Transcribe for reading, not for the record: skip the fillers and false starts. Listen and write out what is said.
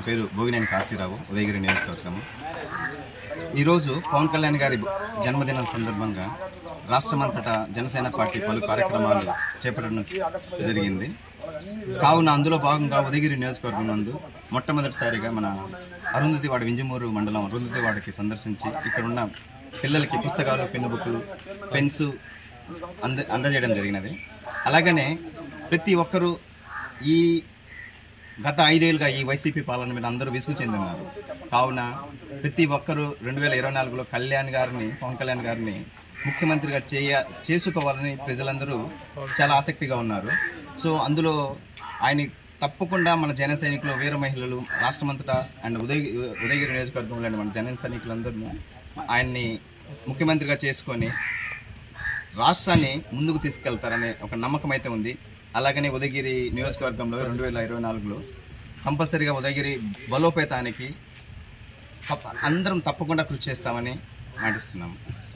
నా పేరు భోగినేని కాశీరావు ఉదయగిరి నియోజకవర్గము. ఈరోజు పవన్ కళ్యాణ్ గారి జన్మదినం సందర్భంగా రాష్ట్రమంతటా జనసేన పార్టీ పలు కార్యక్రమాలు చేపట్టడం జరిగింది. కావున అందులో భాగంగా ఉదయగిరి నియోజకవర్గం నందు మొట్టమొదటిసారిగా మన అరుంధతివాడ వింజమూరు మండలం అరుంధతివాడకి సందర్శించి ఇక్కడ ఉన్న పిల్లలకి పుస్తకాలు, పెన్ను బుక్కులు, పెన్స్ అందజేయడం జరిగినది. అలాగనే ప్రతి ఒక్కరూ ఈ గత 5 ఏళ్ళుగా ఈ వైసీపీ పాలన మీద అందరూ విసుగు చెందినారు. కావున ప్రతి ఒక్కరూ 2024లో పవన్ కళ్యాణ్ గారిని ముఖ్యమంత్రిగా చేసుకోవాలని ప్రజలందరూ చాలా ఆసక్తిగా ఉన్నారు. సో అందులో ఆయన తప్పకుండా మన జన సైనికులు, వీర మహిళలు, రాష్ట్రమంతటా అండ్ ఉదయగిరి నియోజకవర్గంలోని మన జన సైనికులందరూ ఆయన్ని ముఖ్యమంత్రిగా చేసుకొని రాష్ట్రాన్ని ముందుకు తీసుకెళ్తారనే ఒక నమ్మకం అయితే ఉంది. అలాగనే ఉదయగిరి నియోజకవర్గంలో 2024లో కంపల్సరీగా ఉదయగిరి బలోపేతానికి అందరం తప్పకుండా కృషి చేస్తామని మాటిస్తున్నాము.